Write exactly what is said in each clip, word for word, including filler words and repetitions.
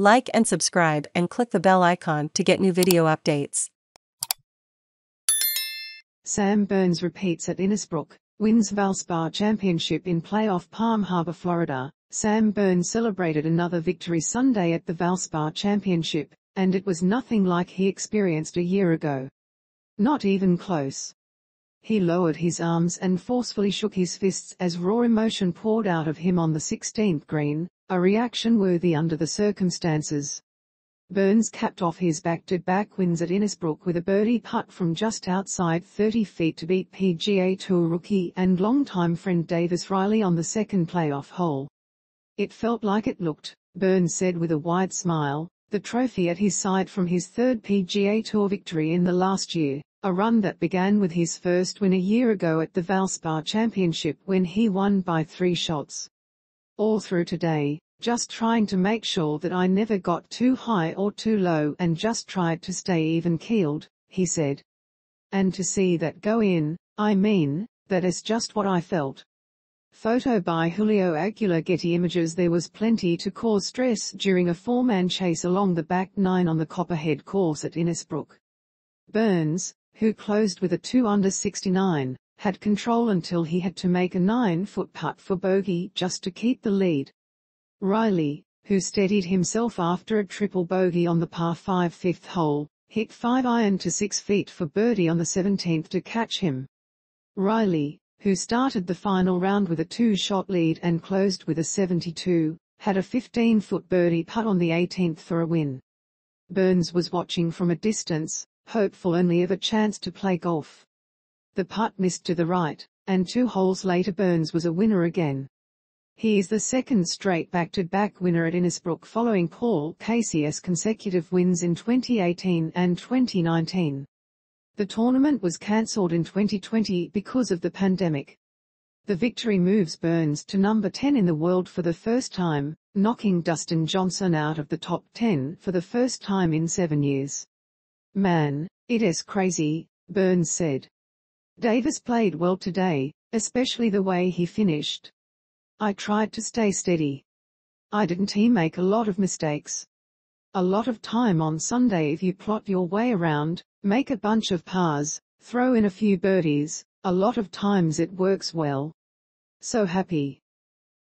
like and subscribe, and click the bell icon to get new video updates. Sam Burns repeats at Innisbrook, wins Valspar Championship in playoff Palm Harbor, Florida. Sam Burns celebrated another victory Sunday at the Valspar Championship, and it was nothing like he experienced a year ago. Not even close. He lowered his arms and forcefully shook his fists as raw emotion poured out of him on the sixteenth green, a reaction worthy under the circumstances. Burns capped off his back-to-back wins at Innisbrook with a birdie putt from just outside thirty feet to beat P G A Tour rookie and longtime friend Davis Riley on the second playoff hole. "It felt like it looked," Burns said with a wide smile, the trophy at his side from his third P G A Tour victory in the last year, a run that began with his first win a year ago at the Valspar Championship when he won by three shots. "All through today, just trying to make sure that I never got too high or too low and just tried to stay even-keeled," he said. "And to see that go in, I mean, that is just what I felt." Photo by Julio Aguilar, Getty Images. There was plenty to cause stress during a four-man chase along the back nine on the Copperhead course at Innisbrook. Burns, who closed with a two under sixty-nine, had control until he had to make a nine-foot putt for bogey just to keep the lead. Riley, who steadied himself after a triple bogey on the par five fifth hole, hit five iron to six feet for birdie on the seventeenth to catch him. Riley, who started the final round with a two-shot lead and closed with a seventy-two, had a fifteen-foot birdie putt on the eighteenth for a win. Burns was watching from a distance, hopeful only of a chance to play golf. The putt missed to the right, and two holes later Burns was a winner again. He is the second straight back-to-back winner at Innisbrook following Paul Casey's consecutive wins in twenty eighteen and twenty nineteen. The tournament was cancelled in twenty twenty because of the pandemic. The victory moves Burns to number ten in the world for the first time, knocking Dustin Johnson out of the top ten for the first time in seven years. "Man, it is crazy," Burns said. "Davis played well today, especially the way he finished. I tried to stay steady. I didn't he make a lot of mistakes. A lot of time on Sunday if you plot your way around, make a bunch of pars, throw in a few birdies, a lot of times it works well. So happy."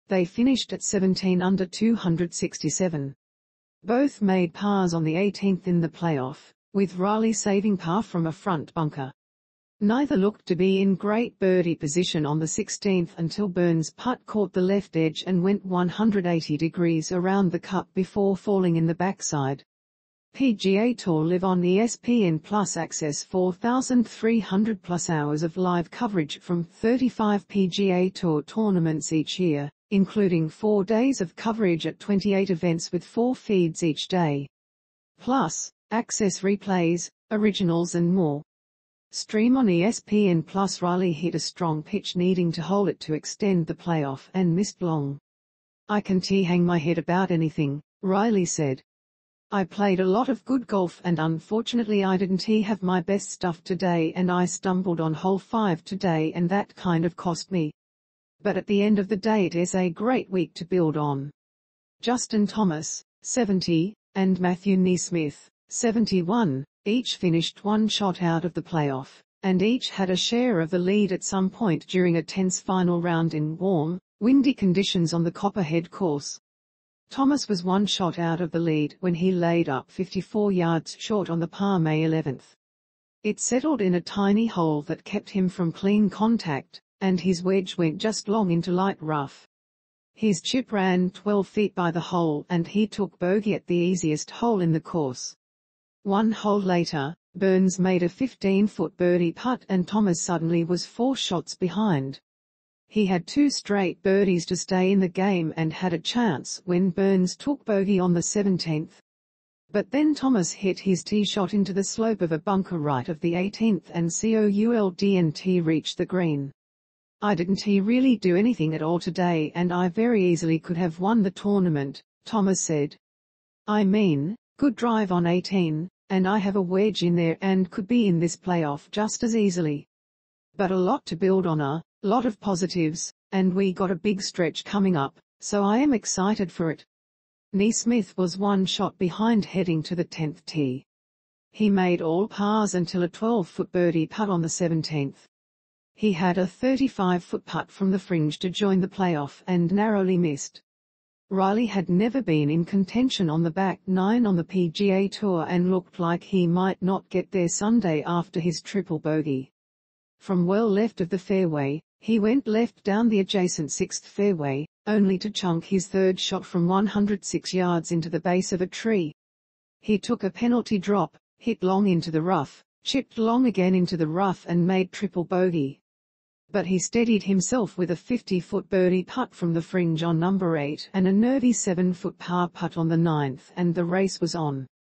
They finished at seventeen under two sixty-seven. Both made pars on the eighteenth in the playoff, with Riley saving par from a front bunker. Neither looked to be in great birdie position on the sixteenth until Burns' putt caught the left edge and went one hundred eighty degrees around the cup before falling in the backside. P G A Tour Live on E S P N Plus. Access four thousand three hundred plus hours of live coverage from thirty-five P G A Tour tournaments each year, including four days of coverage at twenty-eight events with four feeds each day. Plus, access replays, originals and more. Stream on E S P N Plus. Riley hit a strong pitch needing to hold it to extend the playoff and missed long. "I can't hang my head about anything," Riley said. "I played a lot of good golf and unfortunately I didn't have my best stuff today and I stumbled on hole five today and that kind of cost me. But at the end of the day it is a great week to build on." Justin Thomas, seventy, and Matthew Neesmith, seventy-one, each finished one shot out of the playoff, and each had a share of the lead at some point during a tense final round in warm, windy conditions on the Copperhead course. Thomas was one shot out of the lead when he laid up fifty-four yards short on the par May eleventh. It settled in a tiny hole that kept him from clean contact, and his wedge went just long into light rough. His chip ran twelve feet by the hole and he took bogey at the easiest hole in the course. One hole later, Burns made a fifteen-foot birdie putt and Thomas suddenly was four shots behind. He had two straight birdies to stay in the game and had a chance when Burns took bogey on the seventeenth. But then Thomas hit his tee shot into the slope of a bunker right of the eighteenth and couldn't reach the green. "I didn't really do anything at all today and I very easily could have won the tournament," Thomas said. "I mean, good drive on eighteen, and I have a wedge in there and could be in this playoff just as easily. But a lot to build on, a lot of positives, and we got a big stretch coming up, so I am excited for it." Neesmith was one shot behind heading to the tenth tee. He made all pars until a twelve-foot birdie putt on the seventeenth. He had a thirty-five-foot putt from the fringe to join the playoff and narrowly missed. Riley had never been in contention on the back nine on the P G A Tour and looked like he might not get there Sunday after his triple bogey. From well left of the fairway, he went left down the adjacent sixth fairway, only to chunk his third shot from one hundred six yards into the base of a tree. He took a penalty drop, hit long into the rough, chipped long again into the rough and made triple bogey. But he steadied himself with a fifty-foot birdie putt from the fringe on number eight and a nervy seven-foot par putt on the ninth, and the race was on.